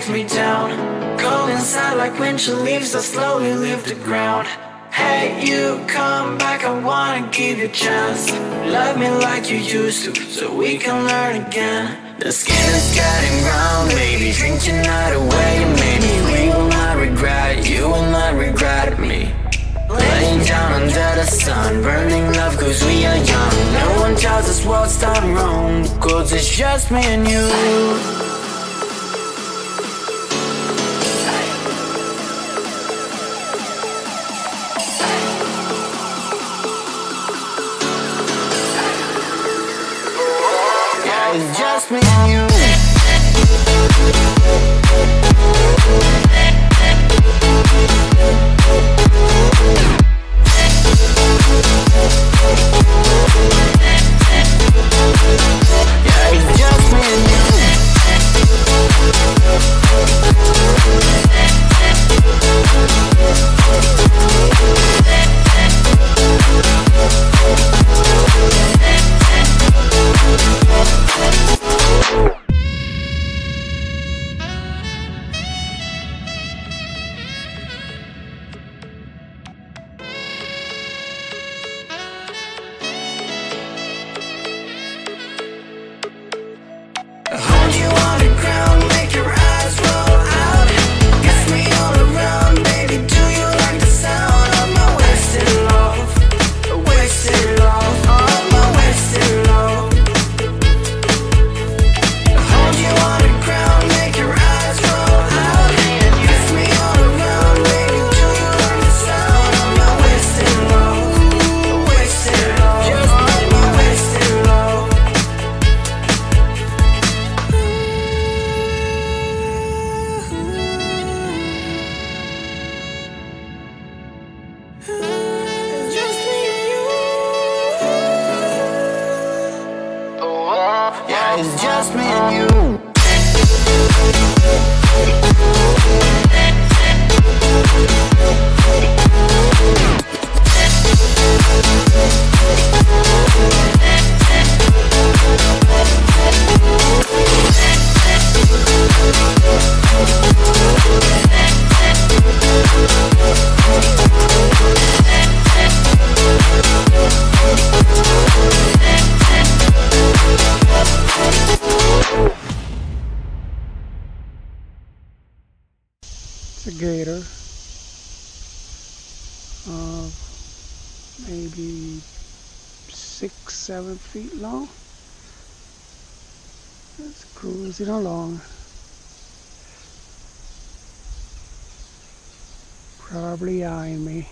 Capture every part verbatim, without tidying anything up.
takes me down. Go inside like when she leaves, I slowly leave the ground. Hey, you come back, I wanna give you a chance. Love me like you used to, so we can learn again. The skin is getting round, baby. Drink your night away, maybe. We will not regret it, you will not regret me. Laying down under the sun, burning love cause we are young. No one tells us what's done wrong, cause it's just me and you. It's just me and you. Yeah, it's just me and you. It's just me and you. It's a gator of maybe six, seven feet long. It's cruising along. Probably eyeing me.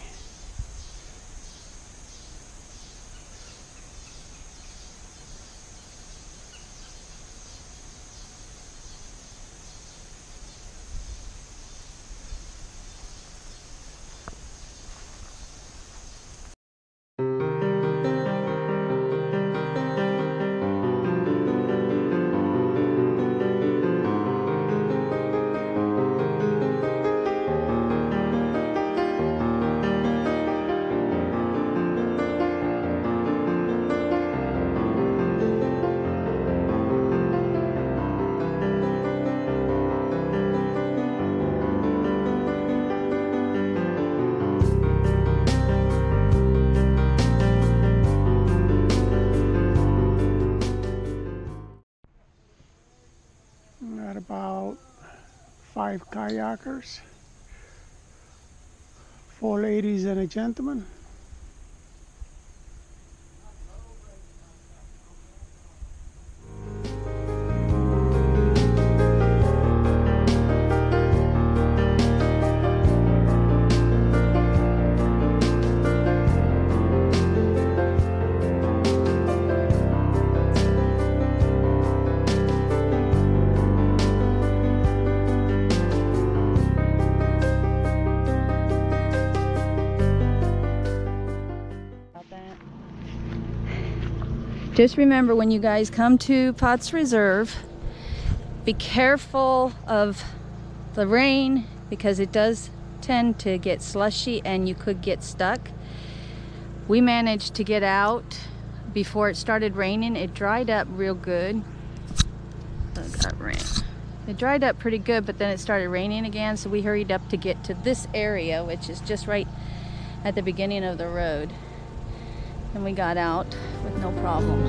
About five kayakers, four ladies and a gentleman. Just remember, when you guys come to Potts Preserve, be careful of the rain because it does tend to get slushy and you could get stuck. We managed to get out before it started raining. It dried up real good. Look, got rain. It dried up pretty good, but then it started raining again, so we hurried up to get to this area, which is just right at the beginning of the road. And we got out with no problem.